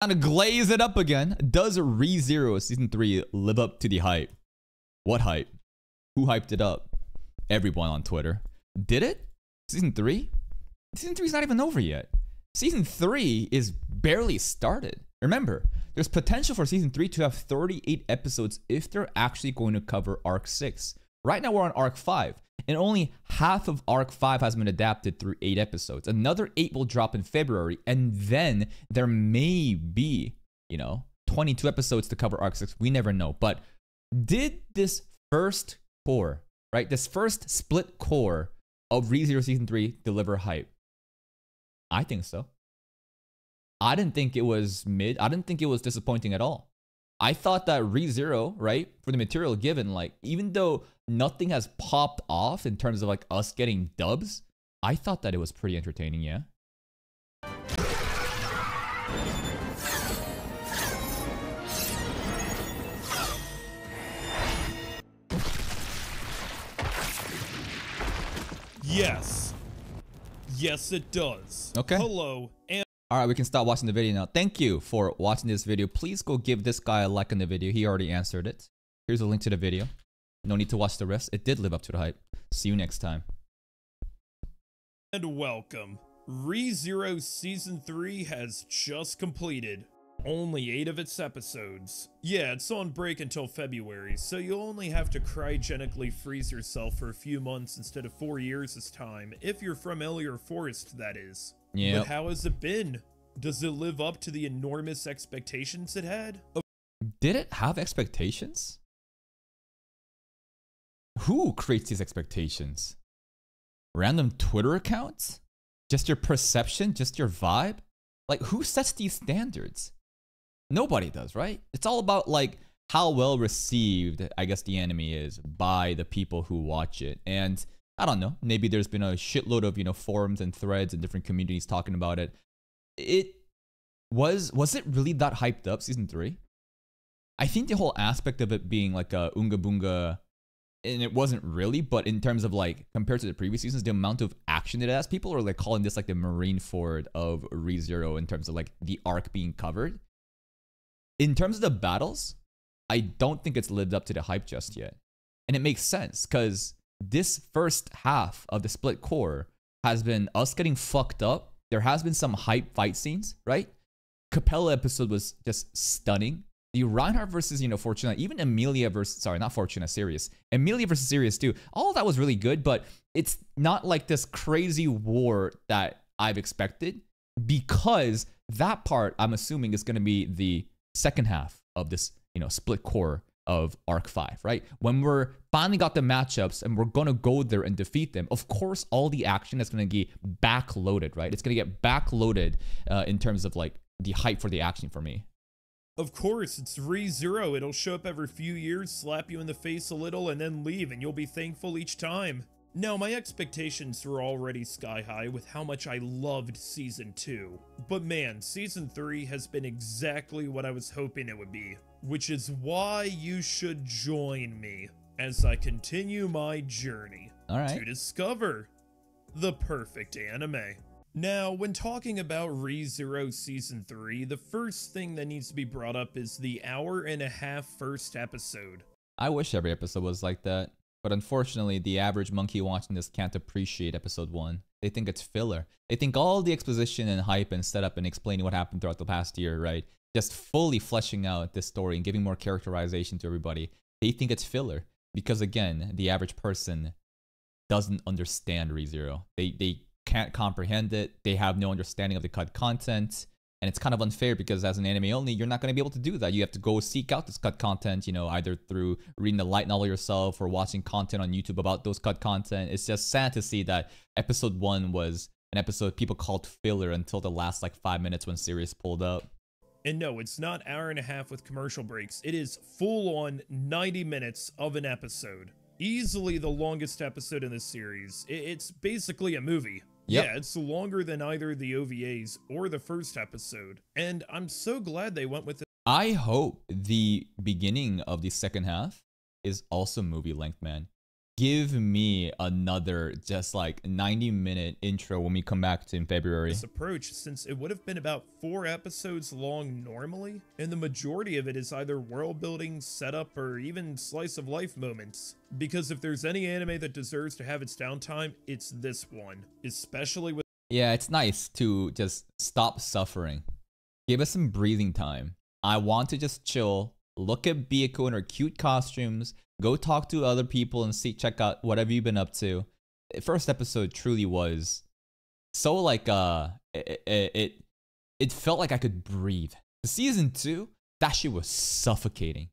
Kind of glaze it up again. Does Re:Zero Season 3 live up to the hype? What hype? Who hyped it up? Everyone on Twitter. Did it? Season 3? Season 3 is not even over yet. Season 3 is barely started. Remember, there's potential for Season 3 to have 38 episodes if they're actually going to cover Arc 6. Right now we're on Arc 5, and only half of Arc 5 has been adapted through 8 episodes. Another 8 will drop in February, and then there may be, 22 episodes to cover Arc 6. We never know. But did this first core, right, this first split core of Re:Zero Season 3 deliver hype? I think so. I didn't think it was mid. I didn't think it was disappointing at all. I thought that Re:Zero, right, for the material given, like, even though nothing has popped off in terms of, like, us getting dubs, I thought that it was pretty entertaining, yeah? Yes. Yes, it does. Okay. Hello, and... All right, we can stop watching the video now. Thank you for watching this video. Please go give this guy a like on the video. He already answered it. Here's a link to the video. No need to watch the rest. It did live up to the hype. See you next time. And welcome. Re:Zero Season 3 has just completed. Only 8 of its episodes. Yeah, it's on break until February, so you'll only have to cryogenically freeze yourself for a few months instead of 4 years this time, if you're from Elior Forest, that is. Yep. But how has it been? Does it live up to the enormous expectations it had? Did it have expectations? Who creates these expectations? Random Twitter accounts? Just your perception? Just your vibe? Like, who sets these standards? Nobody does, right? It's all about, like, how well received, I guess, the anime is by the people who watch it. And I don't know, maybe there's been a shitload of, forums and threads and different communities talking about it. Was it really that hyped up, Season 3? I think the whole aspect of it being like a Oonga Boonga, and it wasn't really, but in terms of, like, compared to the previous seasons, the amount of action it has, people are, like, calling this, like, the Marineford of Re:Zero in terms of, like, the arc being covered. In terms of the battles, I don't think it's lived up to the hype just yet. And it makes sense, because this first half of the split core has been us getting fucked up. There has been some hype fight scenes, right? Capella episode was just stunning. The Reinhardt versus, Fortuna, even Emilia versus, sorry, not Fortuna, Sirius. Emilia versus Sirius too. All that was really good, but it's not like this crazy war that I've expected, because that part, I'm assuming, is going to be the second half of this, split core of Arc 5, right? When we're finally got the matchups and we're going to go there and defeat them, of course, all the action is going to get backloaded, right? It's going to get backloaded in terms of, like, the hype for the action for me. Of course, it's Re:Zero. It'll show up every few years, slap you in the face a little, and then leave, and you'll be thankful each time. Now, my expectations were already sky high with how much I loved Season 2. But man, Season 3 has been exactly what I was hoping it would be. Which is why you should join me as I continue my journey to discover the perfect anime. Now, when talking about Re:Zero Season 3, the first thing that needs to be brought up is the hour-and-a-half first episode. I wish every episode was like that, but unfortunately, the average monkey watching this can't appreciate episode 1. They think it's filler. They think all the exposition and hype and setup and explaining what happened throughout the past year, right? Just fully fleshing out this story and giving more characterization to everybody. They think it's filler because, again, the average person doesn't understand Re:Zero. They can't comprehend it. They have no understanding of the cut content. And it's kind of unfair because as an anime only, you're not going to be able to do that. You have to go seek out this cut content, either through reading the light novel yourself or watching content on YouTube about those cut content. It's just sad to see that episode 1 was an episode people called filler until the last, like, 5 minutes when Sirius pulled up. And no, it's not hour and a half with commercial breaks. It is full-on 90 minutes of an episode. Easily the longest episode in this series. It's basically a movie. Yep. Yeah, it's longer than either the OVAs or the first episode. And I'm so glad they went with it. I hope the beginning of the second half is also movie length, man. give me another just like 90-minute intro when we come back to in February. This approach, since it would have been about 4 episodes long normally, and the majority of it is either world building, setup, or even slice of life moments. Because if there's any anime that deserves to have its downtime, it's this one, especially with— yeah, it's nice to just stop suffering. Give us some breathing time. I want to just chill, look at Beiko in her cute costumes, go talk to other people and see, check out whatever you've been up to. The first episode truly was so like, it felt like I could breathe. The season 2, that shit was suffocating.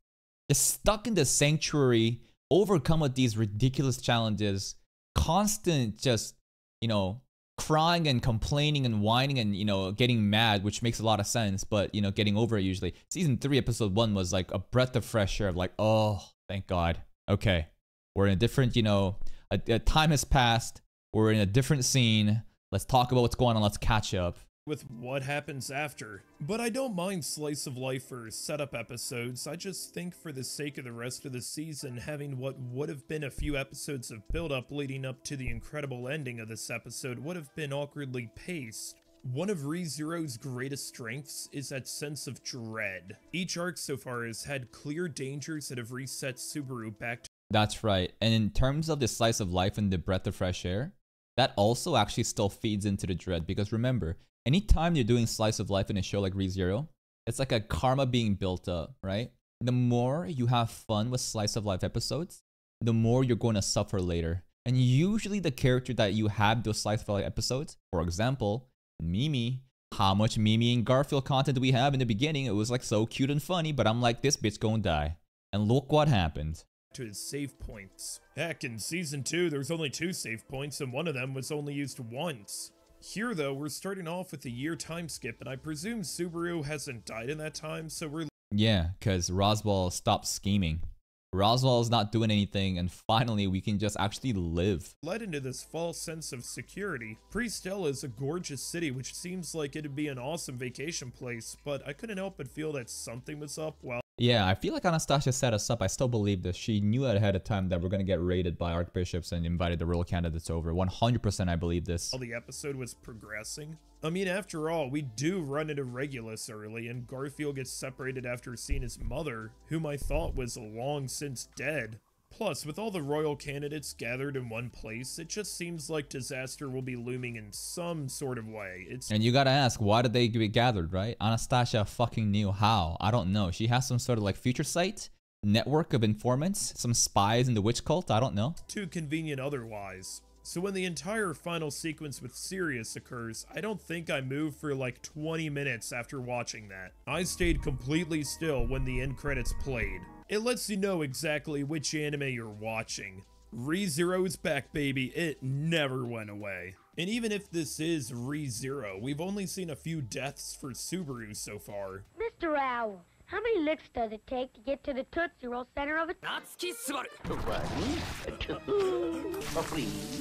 Just stuck in the sanctuary, overcome with these ridiculous challenges, constant just, you know, crying and complaining and whining and, you know, getting mad, which makes a lot of sense, but, you know, getting over it usually. Season 3, episode 1 was like a breath of fresh air of like, oh, thank God. Okay. We're in a different, you know, a time has passed. We're in a different scene. Let's talk about what's going on. Let's catch up with what happens after. But I don't mind slice of life or setup episodes. I just think for the sake of the rest of the season, having what would have been a few episodes of build-up leading up to the incredible ending of this episode would have been awkwardly paced. One of Re:Zero's greatest strengths is that sense of dread. Each arc so far has had clear dangers that have reset Subaru back to— that's right. And in terms of the slice of life and the breath of fresh air, that also actually still feeds into the dread, because remember, anytime you're doing slice of life in a show like Re:Zero, it's like a karma being built up, right? The more you have fun with slice of life episodes, the more you're going to suffer later. And usually the character that you have those slice of life episodes, for example, Mimi. How much Mimi and Garfield content do we have in the beginning? It was like so cute and funny, but I'm like, this bitch gonna die. And look what happened. To his save points. Heck, in season 2, there was only 2 save points, and one of them was only used once. Here, though, we're starting off with a year time skip, and I presume Subaru hasn't died in that time, so we're— yeah, because Roswell stopped scheming. Roswell's not doing anything, and finally, we can just actually live. Led into this false sense of security. Priestella is a gorgeous city, which seems like it'd be an awesome vacation place, but I couldn't help but feel that something was up while— yeah, I feel like Anastasia set us up. I still believe that she knew ahead of time that we're going to get raided by archbishops and invited the royal candidates over. 100% I believe this. While the episode was progressing. I mean, after all, we do run into Regulus early, and Garfield gets separated after seeing his mother, whom I thought was long since dead. Plus, with all the royal candidates gathered in one place, it just seems like disaster will be looming in some sort of way. It's— and you gotta ask, why did they get gathered, right? Anastasia fucking knew how. I don't know. She has some sort of like future sight, network of informants, some spies in the witch cult. I don't know. Too convenient otherwise. So when the entire final sequence with Sirius occurs, I don't think I moved for like 20 minutes after watching that. I stayed completely still when the end credits played. It lets you know exactly which anime you're watching. Re:Zero is back, baby. It never went away. And even if this is Re:Zero, we've only seen a few deaths for Subaru so far. Mr. Owl, how many licks does it take to get to the Tootsie Roll center of it? Natsuki Subaru.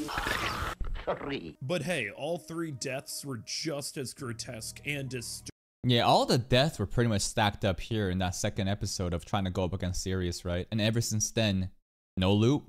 1, 2, 3. But hey, all 3 deaths were just as grotesque and disturbing. Yeah, all the deaths were pretty much stacked up here in that second episode of trying to go up against Sirius, right? And ever since then, no loot.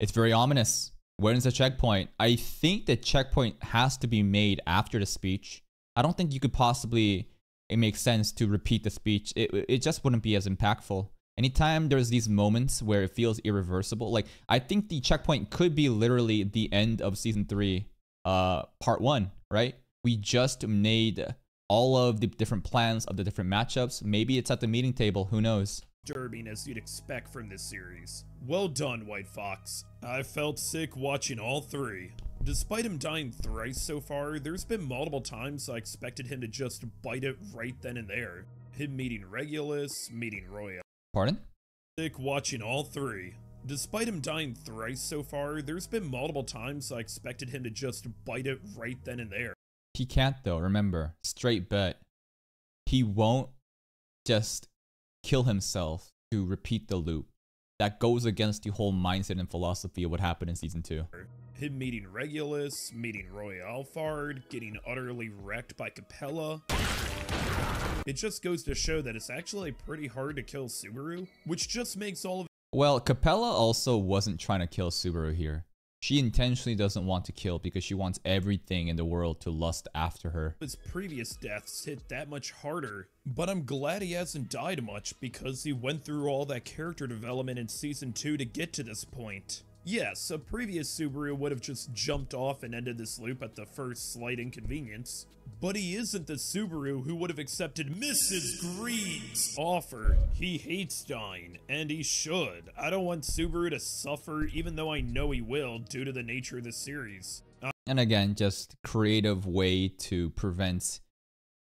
It's very ominous. Where's the checkpoint? I think the checkpoint has to be made after the speech. I don't think you could possibly— it makes sense to repeat the speech. It just wouldn't be as impactful. Anytime there's these moments where it feels irreversible, like I think the checkpoint could be literally the end of season 3, part 1, right? We just made all of the different plans of the different matchups. Maybe it's at the meeting table, who knows? Disturbing as you'd expect from this series. Well done, White Fox. I felt sick watching all 3. Despite him dying thrice so far, there's been multiple times I expected him to just bite it right then and there. Him meeting Regulus, meeting Roy. Pardon? Sick watching all 3. Despite him dying thrice so far, there's been multiple times I expected him to just bite it right then and there. He can't though, remember, straight bet. He won't just kill himself to repeat the loop. That goes against the whole mindset and philosophy of what happened in season 2. Him meeting Regulus, meeting Roy Alfard, getting utterly wrecked by Capella. It just goes to show that it's actually pretty hard to kill Subaru, which just makes all of— Well, Capella also wasn't trying to kill Subaru here. She intentionally doesn't want to kill because she wants everything in the world to lust after her. His previous deaths hit that much harder, but I'm glad he hasn't died much because he went through all that character development in Season 2 to get to this point. Yes, a previous Subaru would have just jumped off and ended this loop at the first slight inconvenience, but he isn't the Subaru who would have accepted Mrs. Green's offer. He hates dying, and he should. I don't want Subaru to suffer, even though I know he will due to the nature of the series. And again, just creative way to prevent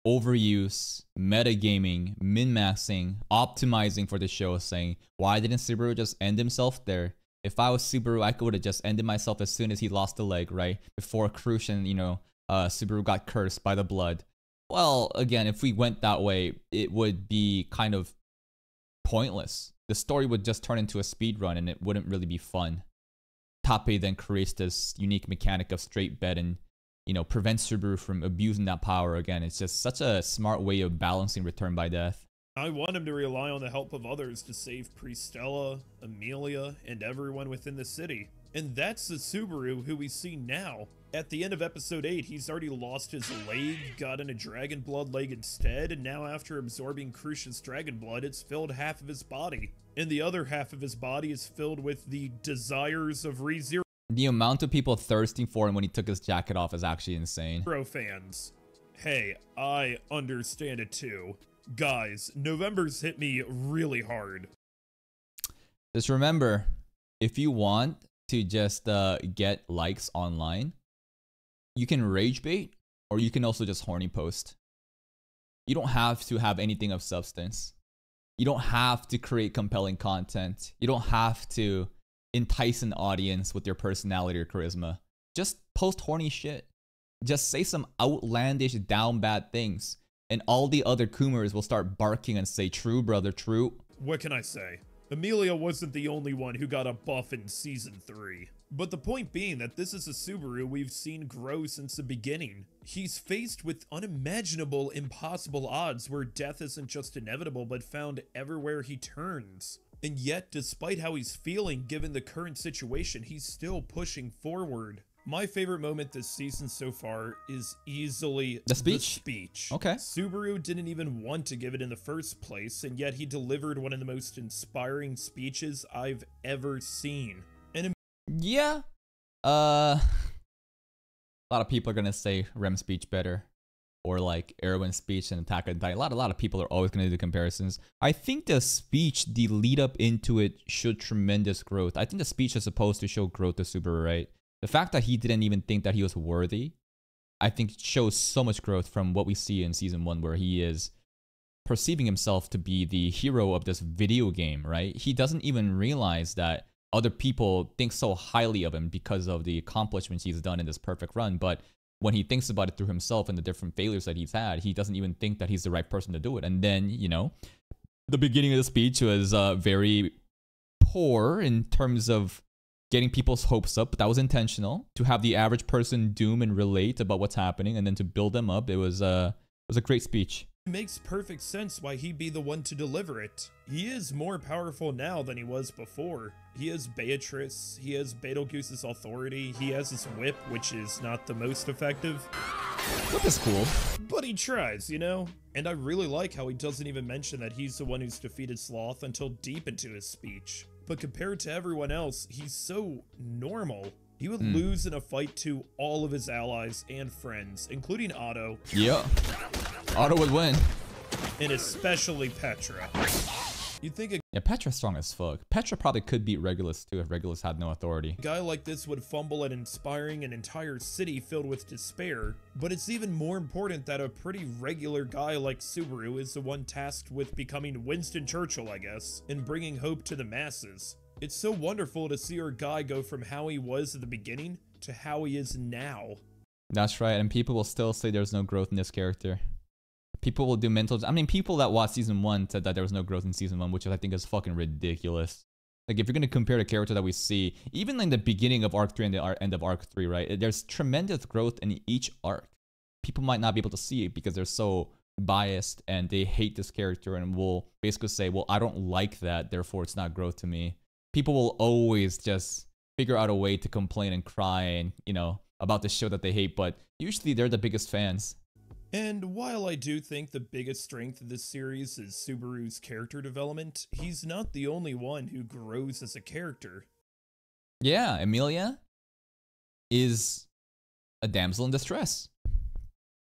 overuse, metagaming, min-maxing, optimizing for the show, saying, why didn't Subaru just end himself there? If I was Subaru, I would have just ended myself as soon as he lost the leg, right? Before Crusch and, you know, Subaru got cursed by the blood. Well, again, if we went that way, it would be kind of pointless. The story would just turn into a speedrun and it wouldn't really be fun. Tappei then creates this unique mechanic of straight bet and, you know, prevents Subaru from abusing that power again. It's just such a smart way of balancing return by death. I want him to rely on the help of others to save Priestella, Emilia, and everyone within the city. And that's the Subaru who we see now. At the end of episode 8, he's already lost his leg, gotten a dragon blood leg instead, and now after absorbing Crusch's dragon blood, it's filled half of his body. And the other half of his body is filled with the desires of Re:Zero. The amount of people thirsting for him when he took his jacket off is actually insane. Pro fans, hey, I understand it too. Guys, November's hit me really hard. Just remember, if you want to just get likes online, you can rage bait or you can also just horny post. You don't have to have anything of substance. You don't have to create compelling content. You don't have to entice an audience with your personality or charisma. Just post horny shit. Just say some outlandish down bad things. And all the other Coomers will start barking and say, true, brother, true. What can I say? Emilia wasn't the only one who got a buff in Season 3. But the point being that this is a Subaru we've seen grow since the beginning. He's faced with unimaginable, impossible odds where death isn't just inevitable but found everywhere he turns. And yet, despite how he's feeling given the current situation, he's still pushing forward. My favorite moment this season so far is easily the speech. Okay. Subaru didn't even want to give it in the first place, and yet he delivered one of the most inspiring speeches I've ever seen. And yeah. A lot of people are going to say Rem speech better, or like Erwin's speech and Attack on Titan. A lot of people are always going to do comparisons. I think the speech, the lead up into it, showed tremendous growth. I think the speech is supposed to show growth to Subaru, right? The fact that he didn't even think that he was worthy, I think shows so much growth from what we see in Season 1 where he is perceiving himself to be the hero of this video game, right? He doesn't even realize that other people think so highly of him because of the accomplishments he's done in this perfect run, but when he thinks about it through himself and the different failures that he's had, he doesn't even think that he's the right person to do it. And then, you know, the beginning of the speech was very poor in terms of getting people's hopes up, but that was intentional to have the average person doom and relate about what's happening and then to build them up. It was a great speech. It makes perfect sense why he'd be the one to deliver it. He is more powerful now than he was before. He has Beatrice, he has Betelgeuse's authority, he has his whip, which is not the most effective. Whip is cool. But he tries, you know? And I really like how he doesn't even mention that he's the one who's defeated Sloth until deep into his speech. But compared to everyone else, he's so normal. He would lose in a fight to all of his allies and friends, including Otto. Yeah, Otto would win. And especially Petra. You'd think yeah, Petra's strong as fuck. Petra probably could beat Regulus too if Regulus had no authority. A guy like this would fumble at inspiring an entire city filled with despair. But it's even more important that a pretty regular guy like Subaru is the one tasked with becoming Winston Churchill, I guess, and bringing hope to the masses. It's so wonderful to see our guy go from how he was at the beginning to how he is now. That's right, and people will still say there's no growth in this character. People will do mental... I mean, people that watched Season 1 said that there was no growth in Season 1, which I think is fucking ridiculous. Like, if you're going to compare the character that we see, even in the beginning of Arc 3 and the end of Arc 3, right? There's tremendous growth in each arc. People might not be able to see it because they're so biased and they hate this character and will basically say, well, I don't like that, therefore it's not growth to me. people will always just figure out a way to complain and cry and, you know, about the show that they hate, but usually they're the biggest fans. And while I do think the biggest strength of this series is Subaru's character development, he's not the only one who grows as a character. Yeah, Emilia is a damsel in distress.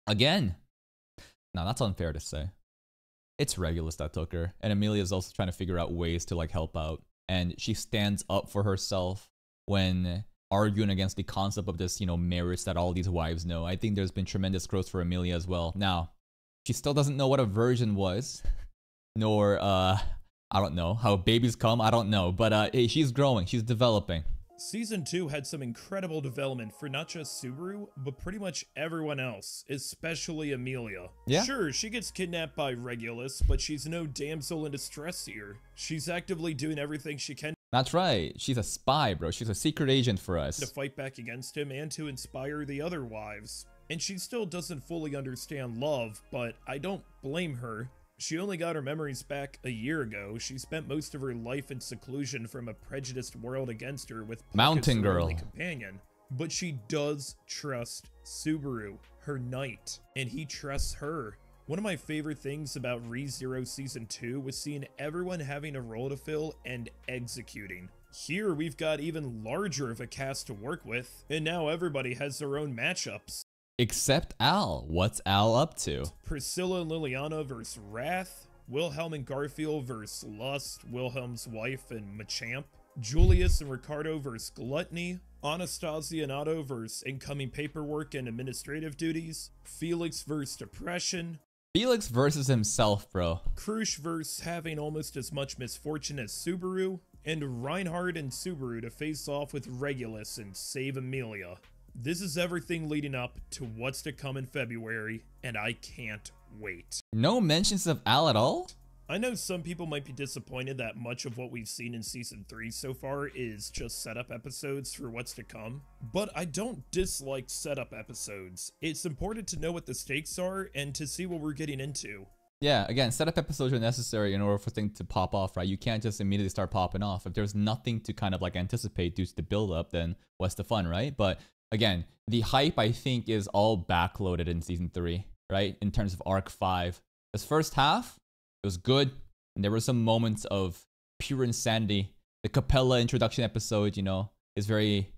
Again. Now that's unfair to say. It's Regulus that took her, and Emilia is also trying to figure out ways to like help out, and she stands up for herself when arguing against the concept of this, you know, marriage that all these wives know. I think there's been tremendous growth for Emilia as well. Now, she still doesn't know what a virgin was, nor, I don't know, how babies come, I don't know. But hey, she's growing, she's developing. Season 2 had some incredible development for not just Subaru, but pretty much everyone else, especially Emilia. Yeah. Sure, she gets kidnapped by Regulus, but she's no damsel in distress here. She's actively doing everything she can. That's right. She's a spy, bro. She's a secret agent for us. To fight back against him and to inspire the other wives. And she still doesn't fully understand love, but I don't blame her. She only got her memories back a year ago. She spent most of her life in seclusion from a prejudiced world against her with Mountain Girl companion. But she does trust Subaru, her knight, and he trusts her. One of my favorite things about Re:Zero Season 2 was seeing everyone having a role to fill and executing. Here we've got even larger of a cast to work with, and now everybody has their own matchups. Except Al. What's Al up to? Priscilla and Liliana versus Wrath, Wilhelm and Garfield versus Lust, Wilhelm's wife and Machamp, Julius and Ricardo versus Gluttony, Anastasia and Otto versus incoming paperwork and administrative duties, Felix versus Depression, Felix versus himself, bro. Crusch versus having almost as much misfortune as Subaru, and Reinhardt and Subaru to face off with Regulus and save Emilia. This is everything leading up to what's to come in February, and I can't wait. No mentions of Al at all? I know some people might be disappointed that much of what we've seen in Season 3 so far is just setup episodes for what's to come, but I don't dislike setup episodes. It's important to know what the stakes are and to see what we're getting into. Yeah, again, setup episodes are necessary in order for things to pop off, right? You can't just immediately start popping off. If there's nothing to kind of like anticipate due to the build-up, then what's the fun, right? But again, the hype, I think, is all backloaded in Season 3, right? In terms of Arc 5. This first half, it was good, and there were some moments of pure insanity. The Capella introduction episode, you know, is very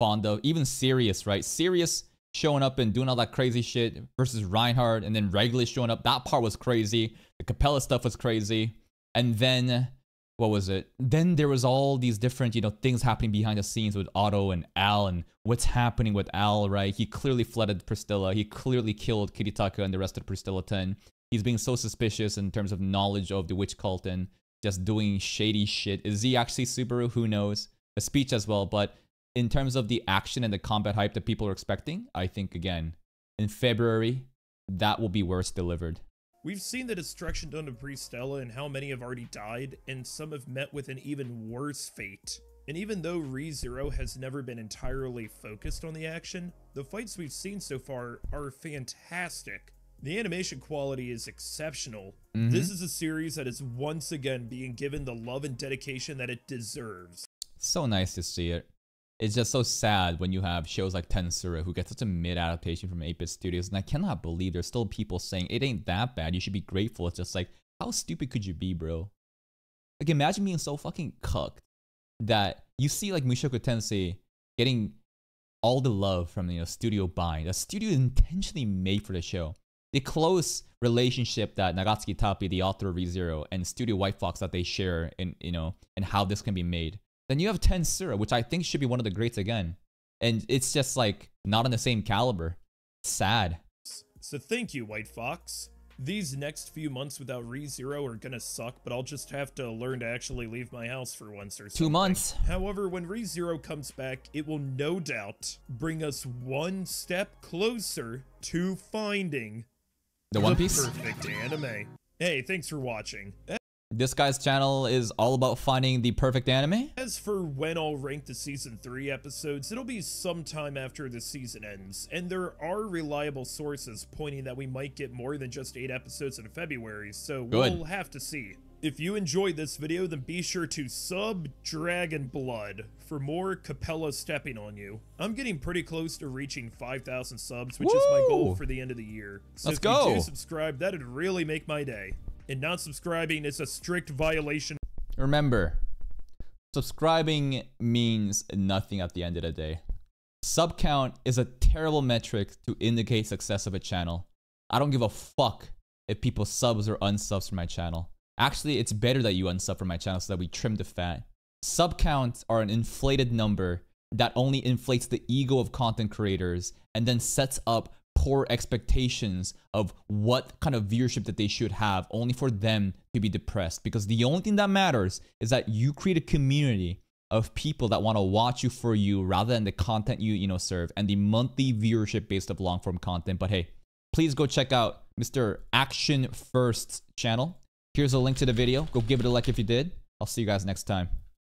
fond of. Even Sirius, right? Sirius showing up and doing all that crazy shit versus Reinhardt, and then Regulus showing up. That part was crazy. The Capella stuff was crazy. And then, what was it? Then there was all these different, you know, things happening behind the scenes with Otto and Al, and what's happening with Al, right? He clearly flooded Priscilla. He clearly killed Kiritaka and the rest of Priscilla 10. He's being so suspicious in terms of knowledge of the witch cult and just doing shady shit. Is he actually Subaru? Who knows? A speech as well, but in terms of the action and the combat hype that people are expecting, I think, again, in February, that will be where it's delivered. We've seen the destruction done to Priestella and how many have already died, and some have met with an even worse fate. And even though Re:Zero has never been entirely focused on the action, the fights we've seen so far are fantastic. The animation quality is exceptional. This is a series that is once again being given the love and dedication that it deserves. So nice to see it. It's just so sad when you have shows like Tensura who get such a mid-adaptation from Apex Studios, and I cannot believe there's still people saying, it ain't that bad, you should be grateful. It's just like, how stupid could you be, bro? Like, imagine being so fucking cucked that you see, like, Mushoku Tensei getting all the love from, you know, Studio Bind. A studio intentionally made for the show. The close relationship that Nagatsuki Tapi, the author of Re:Zero, and Studio White Fox that they share in, you know, and how this can be made. Then you have Tensura, which I think should be one of the greats again. And it's just like, not on the same caliber. Sad. So thank you, White Fox. These next few months without Re:Zero are gonna suck, but I'll just have to learn to actually leave my house for once or something. 2 months. However, when Re:Zero comes back, it will no doubt bring us one step closer to finding the One Piece perfect anime. Hey, thanks for watching. This guy's channel is all about finding the perfect anime. As for when I'll rank the Season 3 episodes, it'll be sometime after the season ends, and there are reliable sources pointing that we might get more than just 8 episodes in February, so we'll have to see. If you enjoyed this video, then be sure to sub Dragon Blood for more Capella stepping on you. I'm getting pretty close to reaching 5,000 subs, which Woo! Is my goal for the end of the year. So Let's if go. You do subscribe, that'd really make my day. And not subscribing is a strict violation. Remember, subscribing means nothing at the end of the day. Sub count is a terrible metric to indicate success of a channel. I don't give a fuck if people subs or unsubs from my channel. Actually, it's better that you unsub from my channel so that we trim the fat. Sub counts are an inflated number that only inflates the ego of content creators and then sets up poor expectations of what kind of viewership that they should have, only for them to be depressed. Because the only thing that matters is that you create a community of people that want to watch you for you rather than the content you serve and the monthly viewership based of long form content. But hey, please go check out Mr. Action First's channel. Here's a link to the video. Go give it a like if you did. I'll see you guys next time.